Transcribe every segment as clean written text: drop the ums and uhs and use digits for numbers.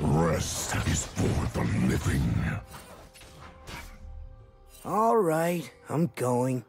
Rest is for the living. All right, I'm going.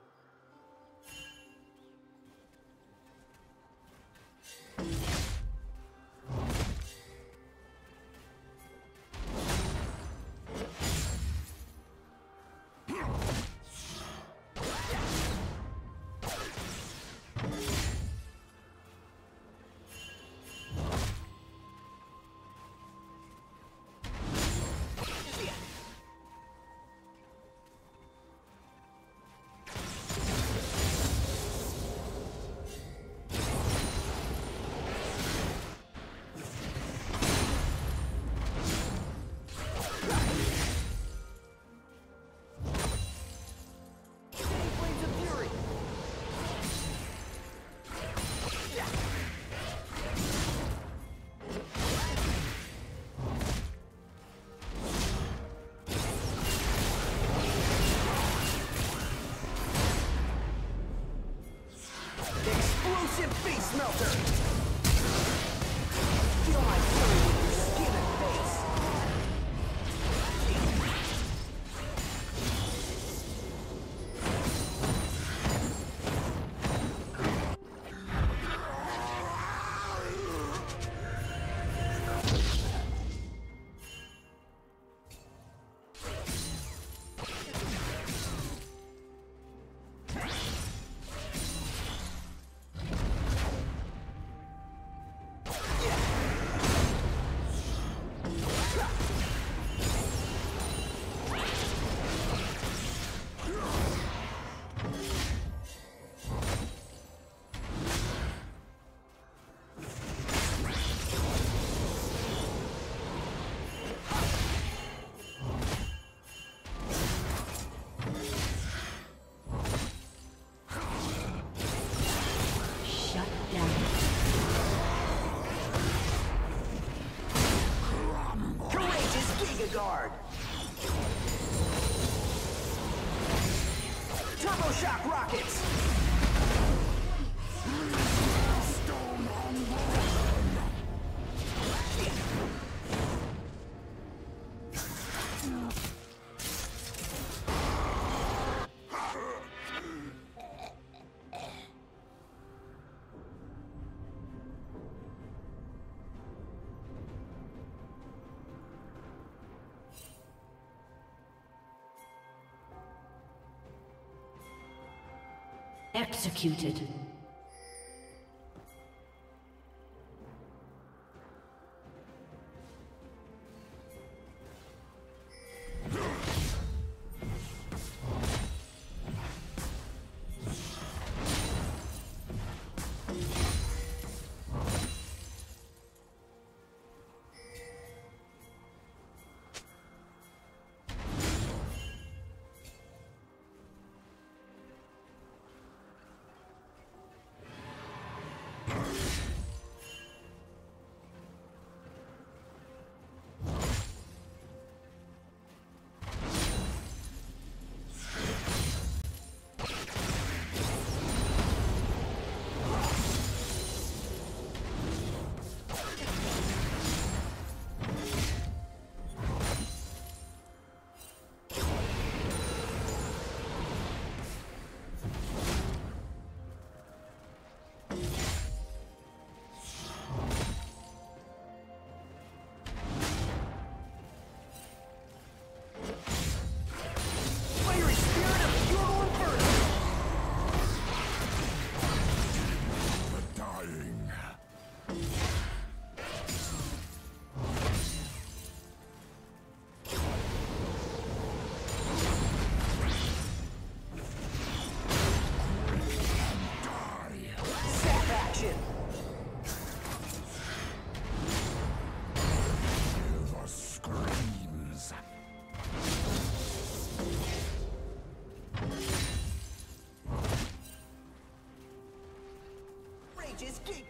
Guard. Turbo shock rockets. Stone on executed. Just keep.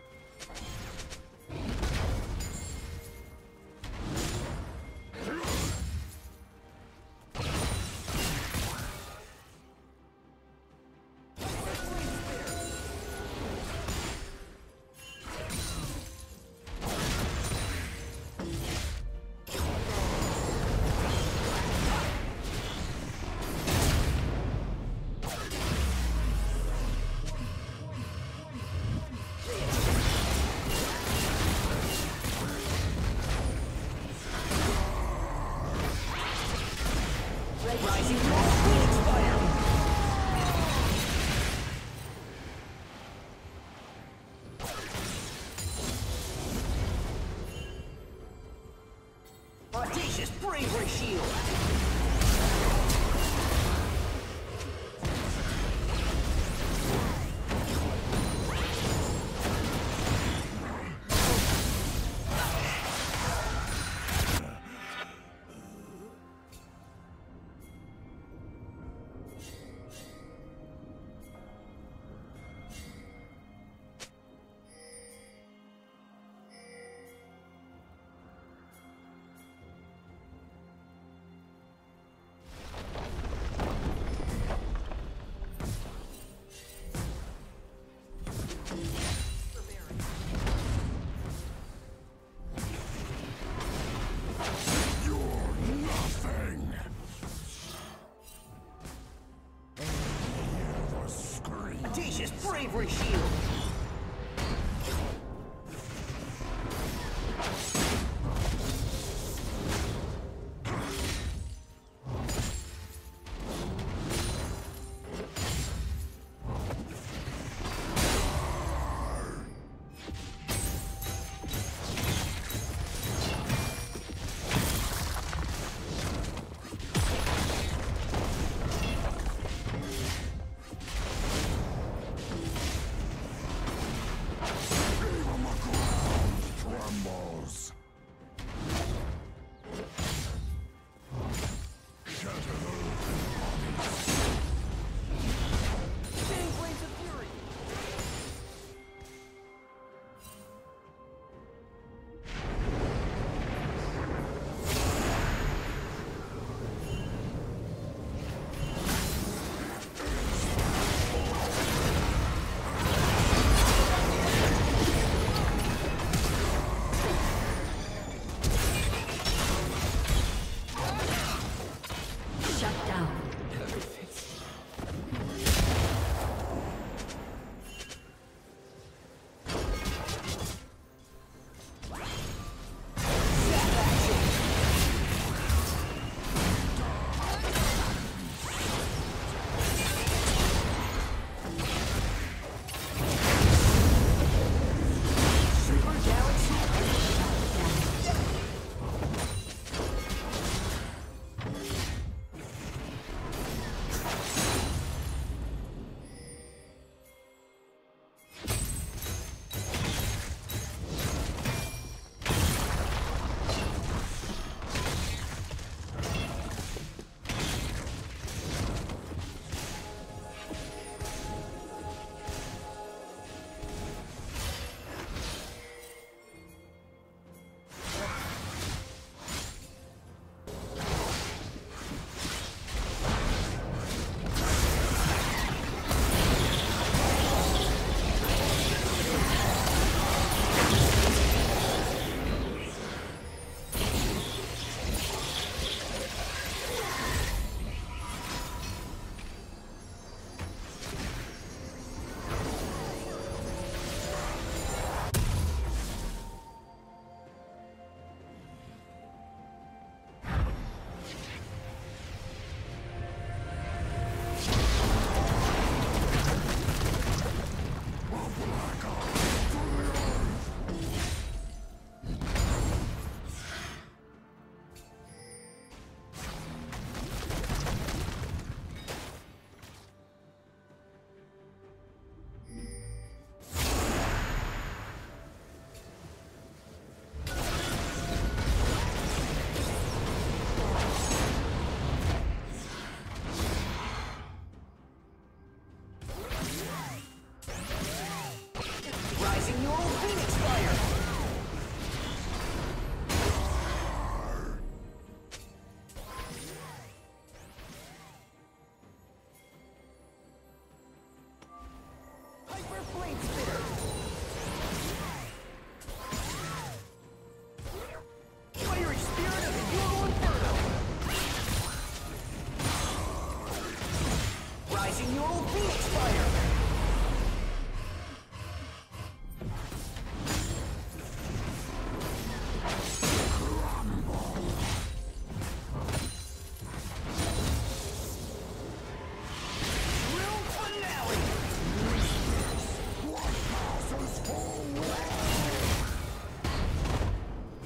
Audacious bravery shield! Bravery shield!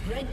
Red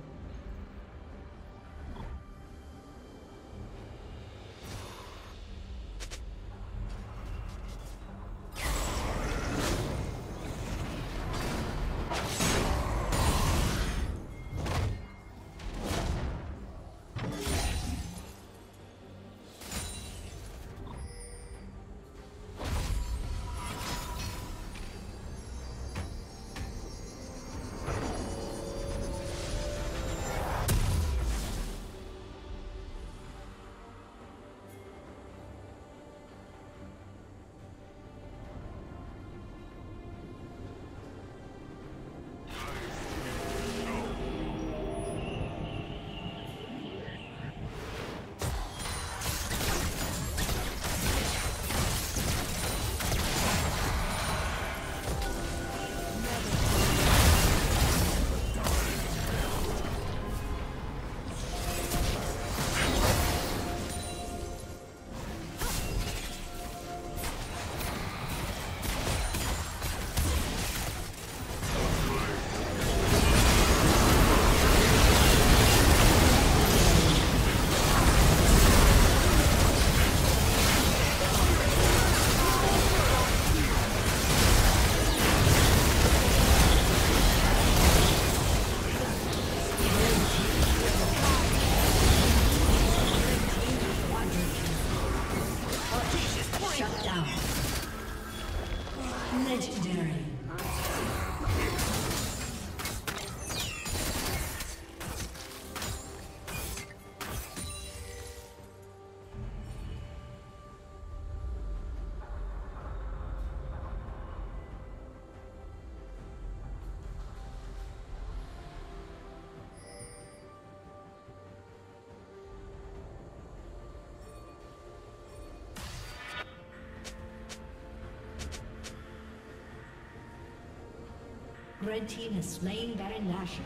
Red Team has slain Baron Nashor.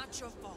not your fault.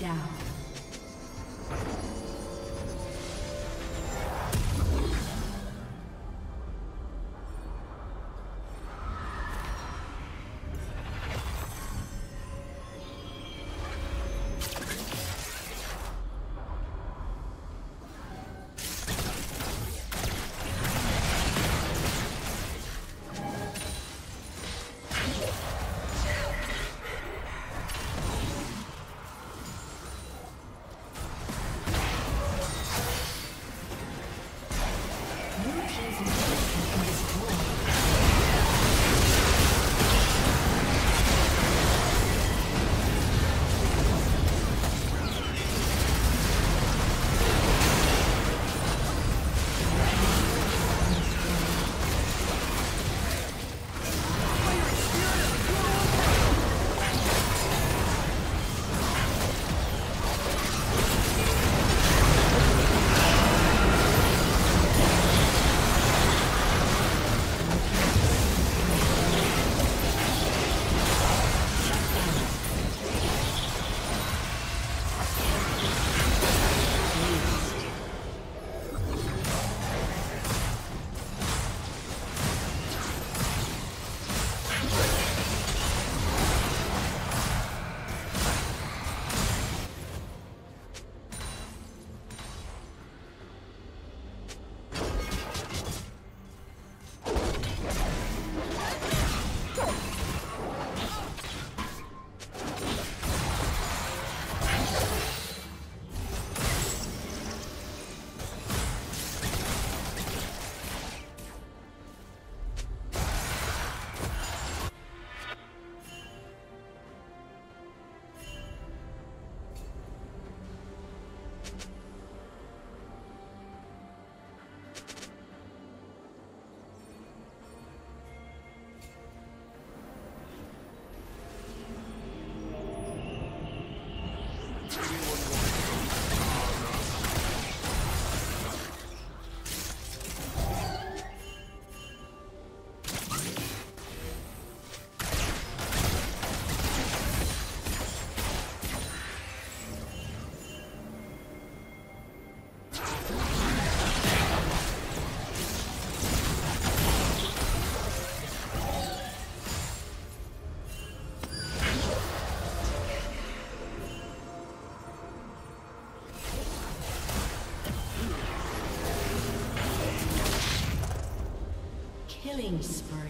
Down. Killing spree.